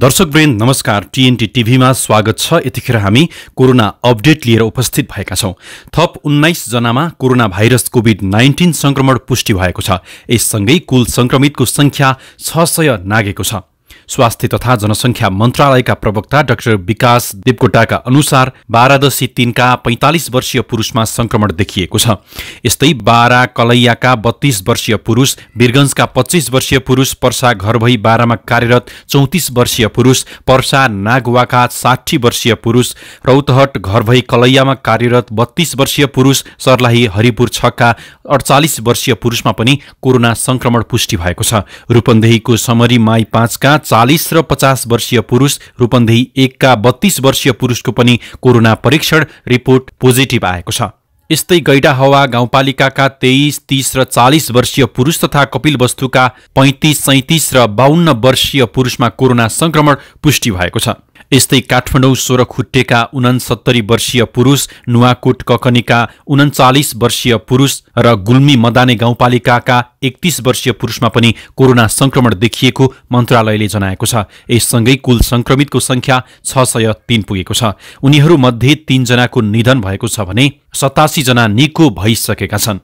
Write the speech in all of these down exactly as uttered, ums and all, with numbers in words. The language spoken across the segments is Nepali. दर्शकवृन्द नमस्कार। टीएनटी टीभी मा स्वागत छ। यतिखेर हामी कोरोना अपडेट लिएर उपस्थित भएका छौं। थप उन्नाइस जनामा कोरोना भाइरस कोभिड उन्नाइस संक्रमण पुष्टि भएको छ। यससँगै कुल संक्रमितको संख्या छ सय नाघेको छ। स्वास्थ्य तथा जनसंख्या मन्त्रालयका प्रवक्ता डा विकास दीपकोटाका अनुसार बाह्र दशमलव तीन का पैंतालीस वर्षीय पुरुषमा संक्रमण देखिएको छ। यस्तै बारा कलैयाका बत्तीस वर्षीय पुरुष, वीरगंजका पच्चीस वर्षीय पुरुष, पर्सा घरभई बाह्र मा कार्यरत चौंतीस वर्षीय पुरुष, पर्सा नागवाका साठी वर्षीय पुरुष, रौतहट घरभई कलैयामा कार्यरत बत्तीस वर्षीय पुरुष, सर्लाही हरिपुर छ का अडचालीस वर्षीय पुरुषमा पनि कोरोना संक्रमण पुष्टि भएको छ। रूपन्देहीको समरी माई पाँच का चालीस र पचास वर्षीय पुरुष, रूपन्देही एक का बत्तीस वर्षीय पुरुषको पनि कोरोना परीक्षण रिपोर्ट पोजिटिभ आएको छ। यस्तै गैडाहवा गाउँपालिकाका तेईस, तीस र चालीस वर्षीय पुरुष तथा कपिलवस्तुका पैंतीस, सैंतीस र बावन्न वर्षीय पुरुषमा कोरोना संक्रमण पुष्टि भएको छ। यस्तै काठमाडौँ सोह्रखुट्टेका उनसत्तरी वर्षीय पुरुष, नुवाकोट ककनीका उनचालीस वर्षीय पुरुष र गुल्मी मदाने गाउँपालिकाका एकतीस वर्षीय पुरुषमा पनि कोरोना संक्रमण देखिएको मन्त्रालयले जनाएको छ। यससँगै कुल संक्रमितको संख्या छ सय तीन पुगेको छ। उनीहरूमध्ये तीन जनाको निधन भएको छ भने सतासी जना निको भइसकेका छन्।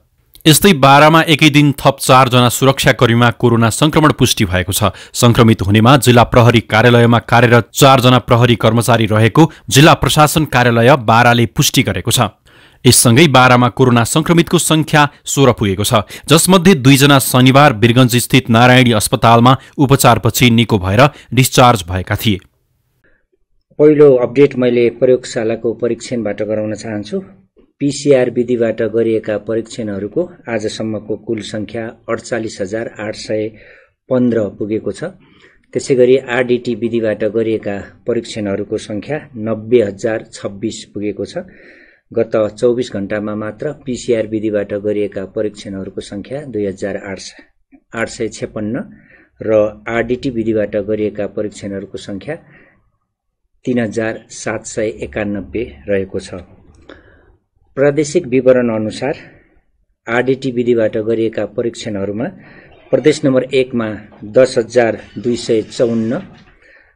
यस्तै बाह्र मा एकै दिन थप चार जना सुरक्षाकर्मीमा कोरोना संक्रमण पुष्टि भएको छ। संक्रमित हुनेमा जिल्ला प्रहरी कार्यालयमा कार्यरत चार जना प्रहरी कर्मचारी रहेको जिल्ला प्रशासन कार्यालय बाह्रले पुष्टि गरेको छ। यससँगै बाह्र मा कोरोना संक्रमितको संख्या सोह्र पुगेको छ, जसमध्ये दुईजना शनिबार वीरगञ्ज स्थित नारायणी अस्पतालमा उपचारपछि निको भएर डिस्चार्ज भएका थिए। पहिलो अपडेट मैले प्रयोगशालाको परीक्षणबाट गराउन चाहन्छु। पीसीआर विधिबाट गरिएका परीक्षणहरूको आजसम्मको कुल संख्या अडचालीस हजार आठ सय पन्ध्र पुगेको छ। त्यसैगरी आरडीटी विधिबाट गरिएका परीक्षणहरूको संख्या नब्बे हजार छब्बीस पुगेको छ। गत चौबीस घण्टामा मात्र पीसीआर विधिबाट गरिएका परीक्षणहरूको संख्या दुई हजार आठ सय छप्पन्न र आरडीटी विधिबाट गरिएका परीक्षणहरूको संख्या तीन हजार सात सय एकानब्बे रहेको छ। प्रादेशिक विवरण अनुसार आरडीटी विधिबाट गरिएका परीक्षणहरूमा प्रदेश नम्बर एक मा दस हजार दुई सय चौवन्न,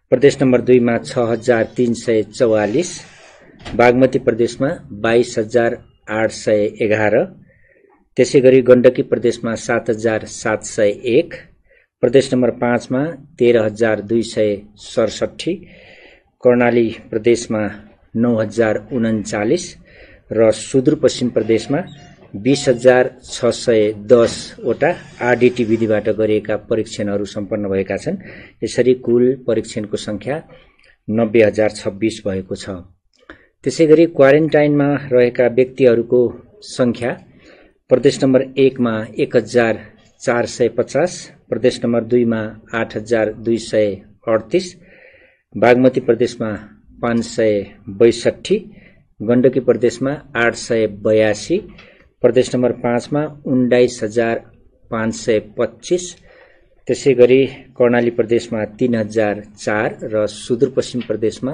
प्रदेश नम्बर दुई मा छ हजार तीन सय चौवालीस, बागमती प्रदेशमा बाइस हजार आठ सय एघार, त्यसैगरी गण्डकी प्रदेशमा सात हजार सात सय एक, प्रदेश नम्बर पाँच मा तेह्र हजार दुई सय सडसठी, कर्णाली प्रदेशमा नौ हजार उनन्चालीस र सुदूरपश्चिम प्रदेशमा बीस हजार छ सय दस वटा आरडीटी विधिबाट गरिएका परीक्षणहरू सम्पन्न भएका छन्। यसरी कुल परीक्षणको संख्या नब्बे हजार छब्बीस भएको छ। त्यसैगरी क्वारेन्टाइनमा रहेका व्यक्तिहरूको संख्या प्रदेश नम्बर एक मा एक हजार चार सय पचास, प्रदेश नम्बर दुई मा आठ हजार दुई सय अडतिस, बागमती प्रदेशमा पाँच सय बैसठी, गण्डकी प्रदेशमा आठ सय बयासी, प्रदेश नम्बर पाँच मा उन्नाइस हजार पाँच सय पच्चीस, त्यसैगरी कर्णाली प्रदेशमा तीन हजार चार र सुदूरपश्चिम प्रदेशमा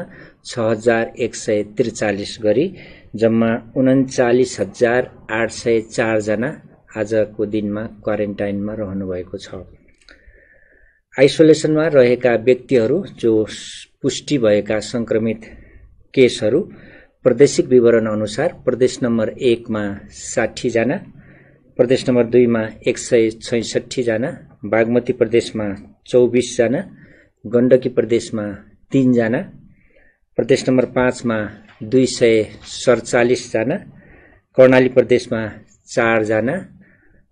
छ हजार एक सय त्रिचालीस गरी जम्मा उन्चालीस हजार आठ सय चार जना आजको दिनमा क्वारेन्टाइनमा रहनु भएको छ। आइसोलेसनमा रहेका व्यक्तिहरू जो पुष्टि भएका संक्रमित केसहरू प्रादेशिक विवरण अनुसार प्रदेश नम्बर एक मा साठी जना, प्रदेश नम्बर दुई मा एक सय छैसठी जना, बागमती प्रदेशमा चौबीस जना, गण्डकी प्रदेशमा तीन जना, प्रदेश नम्बर पाँच मा दुई सय सडचालीस जना, कर्णाली प्रदेशमा चार जना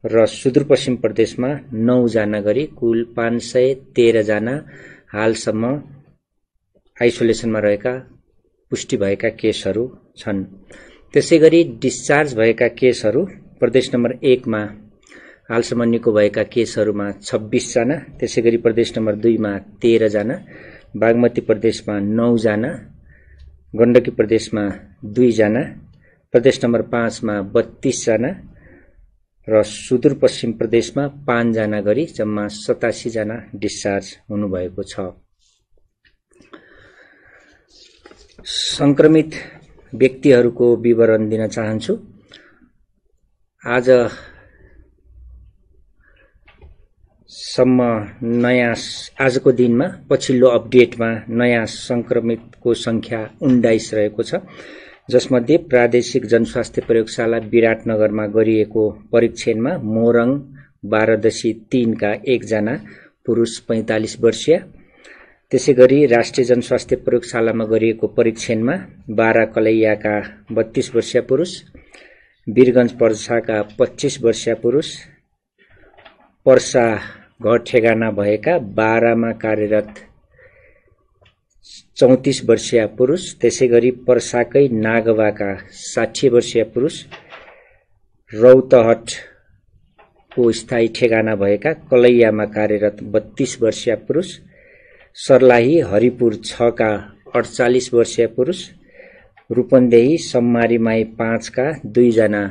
र सुदूरपश्चिम प्रदेशमा नौ जना गरी कुल पाँच सय तेह्र जना हालसम्म आइसोलेसनमा रहेका पुष्टि भएका केसहरू छन्। त्यसैगरी डिस्चार्ज भएका केसहरू प्रदेश नम्बर एक मा हालसम्म निको भएका केसहरूमा छब्बीस जना, त्यसैगरी प्रदेश नम्बर दुई मा तेह्र जना, बागमती प्रदेशमा नौ जना, गण्डकी प्रदेशमा दुई जना, प्रदेश नम्बर पाँच मा बत्तीस जना र सुदूरपश्चिम प्रदेशमा पाँच जना गरी जम्मा सतासी जना डिस्चार्ज हुनुभएको छ। संक्रमित व्यक्तिहरूको विवरण दिन चाहन्छु। आज सम्म नयाँ आजको दिनमा पछिल्लो अपडेटमा नयाँ संक्रमितको संख्या उन्नाइस रहेको छ, जसमध्ये प्रादेशिक जनस्वास्थ्य प्रयोगशाला विराटनगरमा गरिएको परीक्षणमा मोरङ बाह्र दशमलव तीन का एकजना पुरुष पैंतालीस वर्षीय, त्यसैगरी राष्ट्रिय जनस्वास्थ्य प्रयोगशालामा गरिएको परीक्षणमा बाह्र कलैयाका बत्तीस वर्षीय पुरुष, वीरगंज पर्साका पच्चीस वर्षीय पुरुष, पर्सा घर ठेगाना भएका बाह्र मा कार्यरत चौंतीस वर्षीय पुरुष, त्यसैगरी पर्साकै नागवाका साठी वर्षीय पुरुष, रौतहट को स्थायी ठेगाना भएका कलैयामा कार्यरत बत्तीस वर्षीय पुरुष, सर्लाही हरिपुर छ का अड़चालीस वर्षीय पुरुष, रूपन्देही सम्मारीमाई पांच का दुईजना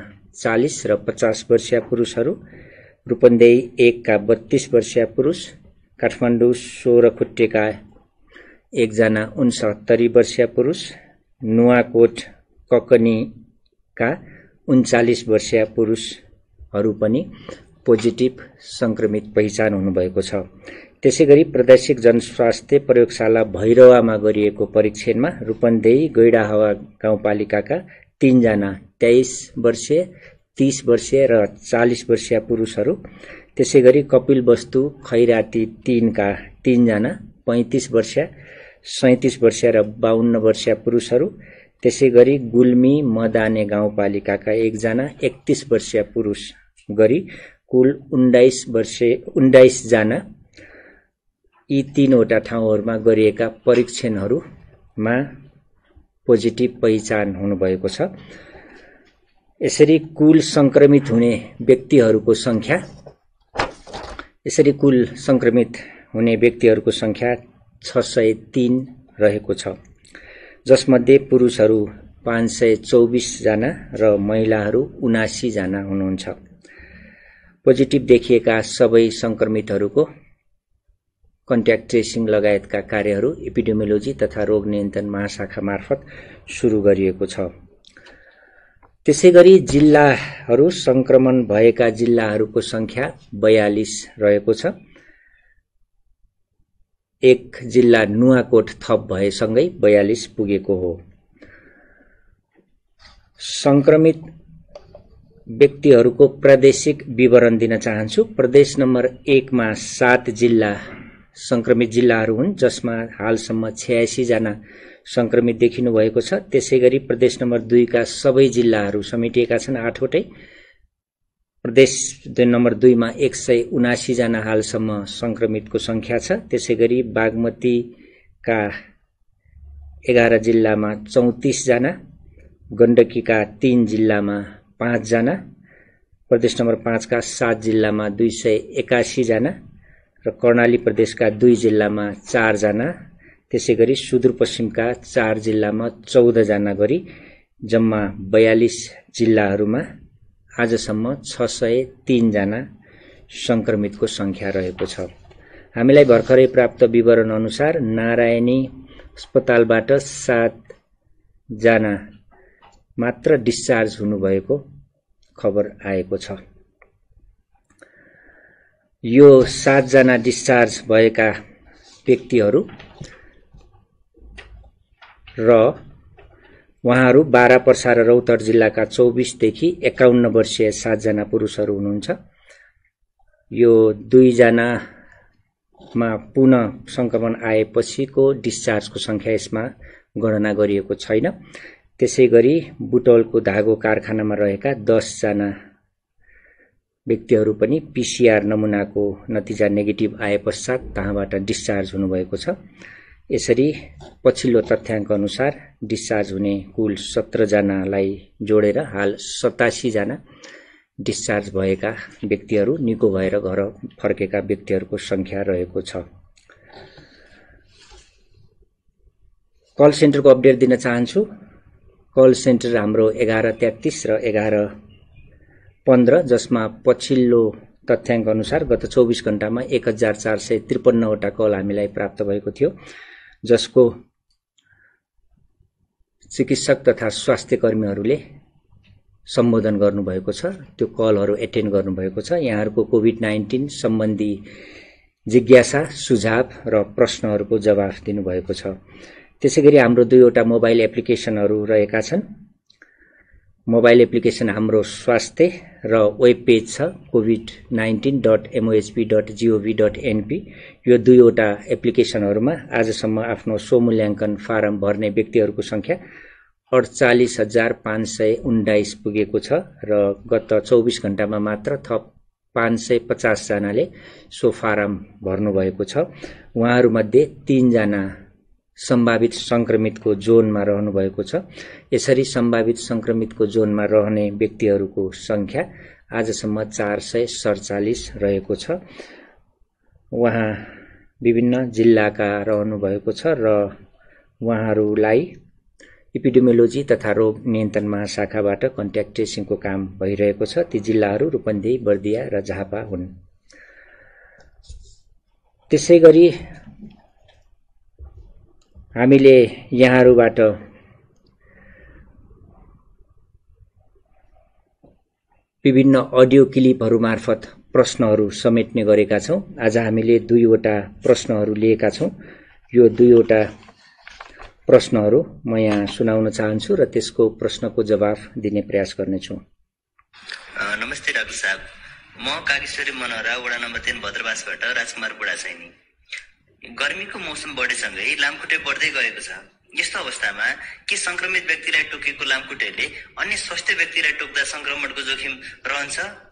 चालीस र पचास वर्षीय पुरुषहरू, रूपन्देही एक का बत्तीस वर्षीय पुरुष, काठमाडौँ सोह्रखुट्टे का एकजना उनसत्तरी वर्षीय पुरुष, नुवाकोट ककनी का उनचालीस वर्षीय पुरुषहरू पनि पोजिटिभ संक्रमित पहिचान हुनुभएको छ। त्यसैगरी प्रादेशिक जनस्वास्थ्य प्रयोगशाला भैरवामा गरिएको परीक्षणमा रूपन्देही गैडाहवा गाउँपालिकाका तीन जना तेईस वर्षीय, तीस वर्षीय र चालीस वर्षीय पुरुषहरू, त्यसैगरी कपिलवस्तु खैराती तीन का तीन जना पैंतीस वर्षीय, सैंतीस वर्षीय र बावन्न वर्षीय पुरुषहरू, त्यसैगरी गुल्मी मदाने गाउँपालिकाका एकजना एकतीस वर्षीय पुरुष गरी कुल उन्नाइस वर्षीय उन्नाइस जना यी तीनवटा ठाउँहरुमा गरिएका परीक्षणहरुमा पोजिटिभ पहिचान हुनुभएको छ। यसरी कुल संक्रमित हुने व्यक्तिहरुको संख्या यसरी कुल संक्रमित हुने व्यक्तिहरुको संख्या छ सय तीन रहेको छ, जसमध्ये पुरुषहरु पाँच सय चौबिस जना र महिलाहरु उनासी जना हुनुहुन्छ। पोजिटिभ देखिएका सबै संक्रमितहरुको कान्ट्याक्ट ट्रेसिङ लगायतका कार्यहरू एपिडेमियोलोजी तथा रोग नियन्त्रण महाशाखा मार्फत सुरु गरिएको छ। त्यसैगरी जिल्लाहरू संक्रमण भएका जिल्लाहरूको संख्या बयालीस रहेको छ। एक जिल्ला नुवाकोट थप भएसँगै बयालीस पुगेको हो। संक्रमित व्यक्तिहरूको प्रादेशिक विवरण दिन चाहन्छु। प्रदेश नम्बर एक मा सात जिल्ला संक्रमित जिल्लाहरू हुन्, जसमा हालसम्म छयासी जना संक्रमित देखिनु भएको छ। त्यसैगरी प्रदेश नम्बर दुई का सबै जिल्लाहरू समेटिएका छन् आठवटै। प्रदेश नम्बर दुई मा एक सय उनासी जना हालसम्म संक्रमितको संख्या छ। त्यसैगरी बागमती का एघार जिल्लामा चौंतीस जना, गण्डकी का तीन जिल्लामा पांच जना, प्रदेश नम्बर पांच का सात जिल्लामा दुई सय एकासी जना र कर्णाली प्रदेश का दुई जिल्लामा चार जना, त्यसैगरी सुदूरपश्चिम का चार जिल्लामा चौदह जना गरी जम्मा बयालीस जिल्लाहरूमा आजसम्म छ सय तीन जना संक्रमितको संख्या रहेको छ। हामीलाई भर्खरै प्राप्त विवरण अनुसार नारायणी अस्पतालबाट सात जना मात्र डिस्चार्ज हुनुभएको खबर आएको छ। यो सात जना डिस्चार्ज भएका व्यक्तिहरू र उहाँहरू बारा पर्सा र रौतहट जिल्लाका चौबीस देखि एकाउन्न वर्षीय सात जना पुरुषहरू हुनुहुन्छ। यो दुई जनामा पुनः संक्रमण आएपछिको डिस्चार्जको संख्या यसमा गणना गरिएको छैन। त्यसैगरी बुटौलको धागो कारखानामा रहेका दस जना व्यक्तिहरू पनि पीसीआर नमुनाको नतिजा नेगेटिभ आए पश्चात त्यहाँबाट डिस्चार्ज हुनुभएको छ। यसरी पछिल्लो तथ्याङ्क अनुसार डिस्चार्ज हुने कुल सत्र जनालाई जोडेर हाल सतासी जना डिस्चार्ज भएका व्यक्तिहरू, निको भएर घर फर्केका व्यक्तिहरूको संख्या रहेको छ। कल सेन्टरको अपडेट दिन चाहन्छु। कल सेन्टर हाम्रो एघार तेत्तीस र एघार पन्ध्र, जसमा पछिल्लो तथ्याङ्क अनुसार गत चौबीस घण्टामा एक हजार चार सय त्रिपन्नवटा कल हामीलाई प्राप्त भएको थियो, जसको चिकित्सक तथा स्वास्थ्यकर्मीहरूले सम्बोधन गर्नुभएको छ, त्यो कलहरु एटेन्ड गर्नुभएको छ। यहाँहरुको कोभिड उन्नाइस सम्बन्धी जिज्ञासा, सुझाव र प्रश्नहरुको जवाफ दिनुभएको छ। त्यसैगरी हाम्रो दुईवटा मोबाइल एप्लिकेशनहरु रहेका छन्। मोबाइल एप्लिकेशन हाम्रो स्वास्थ्य र वेब पेज छ कोभिड उन्नाइस dot MOHP dot GOV dot NP. यो दुईवटा एप्लिकेशनहरुमा आजसम्म आफ्नो स्वमूल्याङ्कन फारम भर्ने व्यक्तिहरुको संख्या अड़चालीस हजार पांच सय उन्नाइस पुगेको छ र गत चौबीस घंटा में मात्र थप पांच सय पचास जनाले सो फारम भर्नु भएको छ। उहाँहरुमध्ये तीन जना संभावित संक्रमित को जोन में रहनु भएको छ। यसरी संभावित संक्रमित को जोन में रहने व्यक्तिहरुको संख्या आजसम्म चार सय सड़चालीस रहेको छ। उहाँ विभिन्न जिल्लाका रहनु भएको छ र उहाँहरुलाई एपिडेमियोलोजी तथा रोग नियन्त्रण महाशाखाबाट कान्ट्याक्ट ट्रेसिङ को काम भइरहेको छ। ती जिल्लाहरु रूपन्देही, बर्दिया र झापा हुन्। त्यसैगरी हामीले यहाँहरुबाट विभिन्न अडियो क्लिपहरु मार्फत प्रश्नहरु समेट्ने गरेका छौं। आज हामीले दुईवटा प्रश्नहरु लिएका छौं। यो दुईवटा प्रश्नहरु म यहाँ सुनाउन चाहन्छु र त्यसको प्रश्नको जवाफ दिने प्रयास गर्नेछु। नमस्ते डाक्टर साहब, म कागेश्वरी मनोहरा वडा नम्बर तीन भद्रवासबाट राजकुमार बुढासैनी। गर्मीको मौसम बढेसँगै लामखुट्टे बढ्दै गएको छ। यस्तो अवस्थामा के संक्रमित व्यक्तिलाई टोकेको लामखुट्टेले अन्य स्वस्थ व्यक्तिलाई टोक्दा संक्रमणको जोखिम रहन्छ?